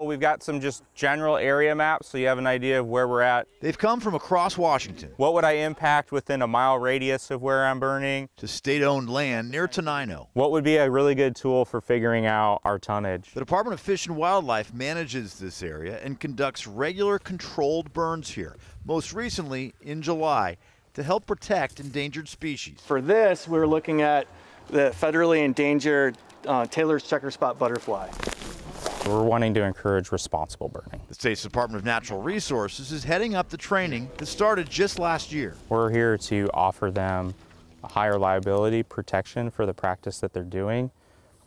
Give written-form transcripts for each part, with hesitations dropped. Well, we've got some just general area maps so you have an idea of where we're at. They've come from across Washington. What would I impact within a mile radius of where I'm burning? To state-owned land near Tenino. What would be a really good tool for figuring out our tonnage? The Department of Fish and Wildlife manages this area and conducts regular controlled burns here, most recently in July, to help protect endangered species. For this, we're looking at the federally endangered Taylor's checkerspot butterfly. We're wanting to encourage responsible burning. The state's Department of Natural Resources is heading up the training that started just last year. We're here to offer them a higher liability protection for the practice that they're doing,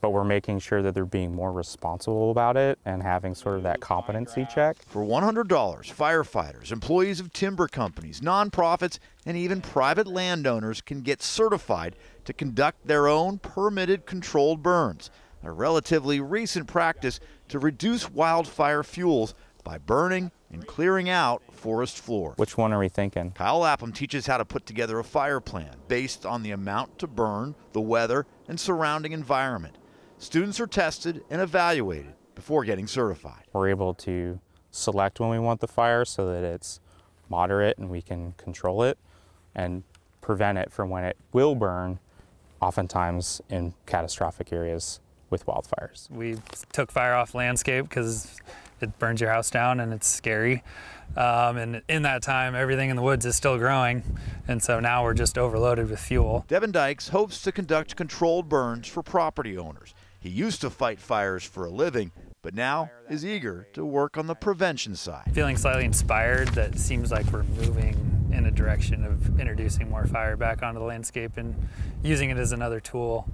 but we're making sure that they're being more responsible about it and having sort of that competency check. For $100, firefighters, employees of timber companies, nonprofits, and even private landowners can get certified to conduct their own permitted controlled burns, a relatively recent practice to reduce wildfire fuels by burning and clearing out forest floor. Which one are we thinking? Kyle Lapham teaches how to put together a fire plan based on the amount to burn, the weather, and surrounding environment. Students are tested and evaluated before getting certified. We're able to select when we want the fire so that it's moderate and we can control it and prevent it from when it will burn, oftentimes in catastrophic areas with wildfires. We took fire off landscape because it burns your house down and it's scary. And in that time, everything in the woods is still growing. And so now we're just overloaded with fuel. Devin Dykes hopes to conduct controlled burns for property owners. He used to fight fires for a living, but now is eager to work on the prevention side. Feeling slightly inspired that it seems like we're moving in a direction of introducing more fire back onto the landscape and using it as another tool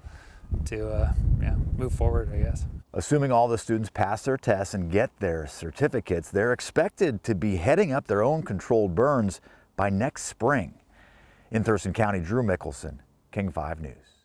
to move forward, I guess. Assuming all the students pass their tests and get their certificates, they're expected to be heading up their own controlled burns by next spring. In Thurston County, Drew Mickelson, KING 5 News.